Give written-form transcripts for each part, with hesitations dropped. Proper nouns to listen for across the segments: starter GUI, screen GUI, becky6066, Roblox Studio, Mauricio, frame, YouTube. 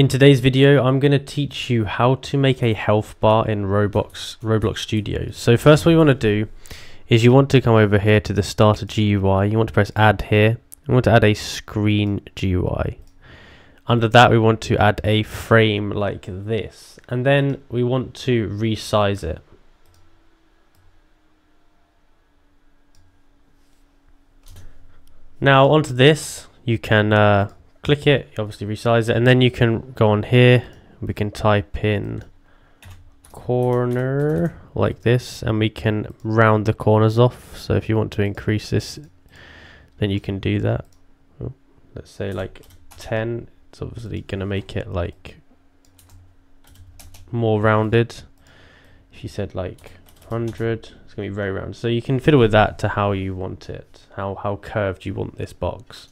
In today's video, I'm going to teach you how to make a health bar in Roblox Studio. So first what you want to do is you want to come over here to the starter GUI. You want to press add here. You want to add a screen GUI. Under that, we want to add a frame like this. And then we want to resize it. Now onto this, you can click it, obviously resize it, and then you can go on here. We can type in corner like this, and we can round the corners off. So if you want to increase this, then you can do that. Let's say like 10. It's obviously going to make it like more rounded. If you said like 100, it's going to be very round. So you can fiddle with that to how you want it, how curved you want this box.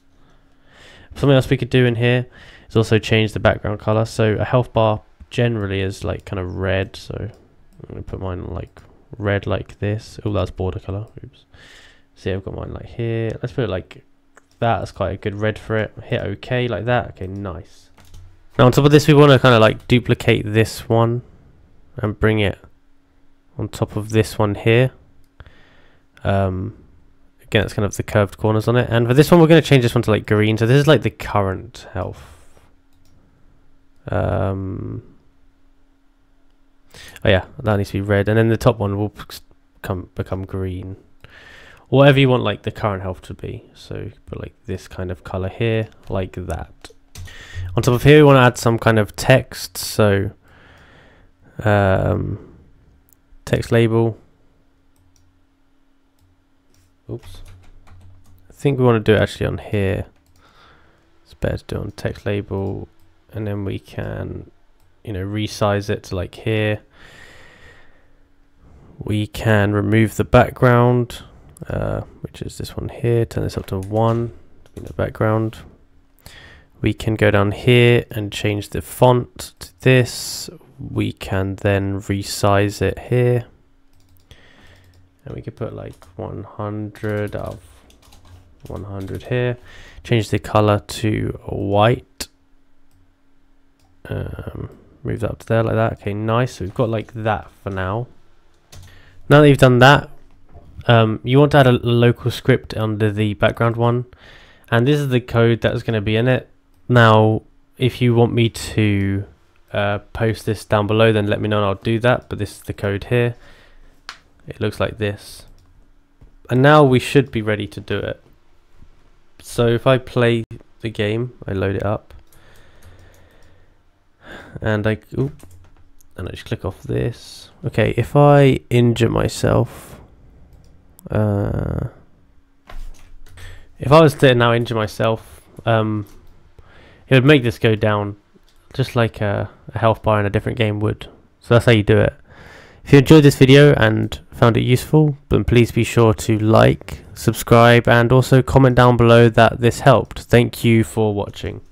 Something else we could do in here is also change the background color. So a health bar generally is like kind of red. So I'm going to put mine like red like this. Oh, that's border color. Oops. See, I've got mine like here. Let's put it like that. That's quite a good red for it. Hit OK like that. Okay, nice. Now on top of this, we want to kind of like duplicate this one and bring it on top of this one here. Again, it's kind of the curved corners on it. And for this one, we're going to change this one to like green. So this is like the current health. Oh yeah, that needs to be red. And then the top one will become green. Whatever you want like the current health to be. So put like this kind of color here, like that. On top of here, we want to add some kind of text. So text label. Oops. I think we want to do it actually on here. It's better to do it on text label, and then we can, you know, resize it to like here. We can remove the background, which is this one here. Turn this up to 1 in the background. We can go down here and change the font to this. We can then resize it here. And we could put like 100 out of 100 here. Change the color to white. Move that up to there like that. Okay, nice. So we've got like that for now. Now that you've done that, you want to add a local script under the background one. And this is the code that's going to be in it. Now, if you want me to post this down below, then let me know and I'll do that. But this is the code here. It looks like this. And now we should be ready to do it. So if I play the game, I load it up. And I just click off this. Okay, if I injure myself. If I was to now injure myself, it would make this go down. Just like a health bar in a different game would. So that's how you do it. If you enjoyed this video and found it useful, then please be sure to like, subscribe, and also comment down below that this helped. Thank you for watching.